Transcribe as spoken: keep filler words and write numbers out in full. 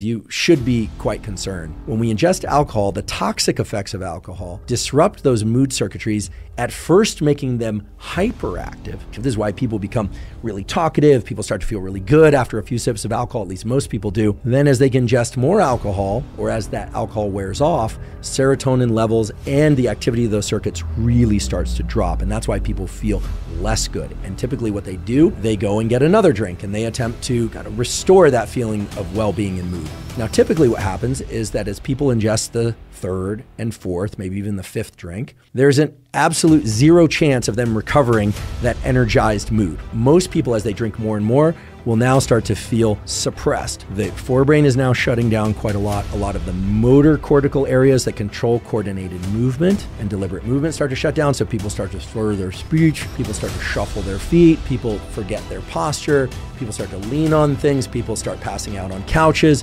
You should be quite concerned. When we ingest alcohol, the toxic effects of alcohol disrupt those mood circuitries, at first making them hyperactive. This is why people become really talkative. People start to feel really good after a few sips of alcohol, at least most people do. Then as they ingest more alcohol, or as that alcohol wears off, serotonin levels and the activity of those circuits really starts to drop. And that's why people feel less good. And typically what they do, they go and get another drink and they attempt to kind of restore that feeling of well-being and mood. Now, typically what happens is that as people ingest the third and fourth, maybe even the fifth drink, there's an absolute zero chance of them recovering that energized mood. Most people, as they drink more and more, will now start to feel suppressed. The forebrain is now shutting down quite a lot. A lot of the motor cortical areas that control coordinated movement and deliberate movement start to shut down. So people start to slur their speech. People start to shuffle their feet. People forget their posture. People start to lean on things. People start passing out on couches.